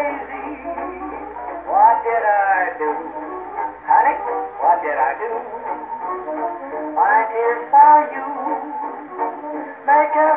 crazy. What did I do? Honey, what did I do? My dear, for you, make a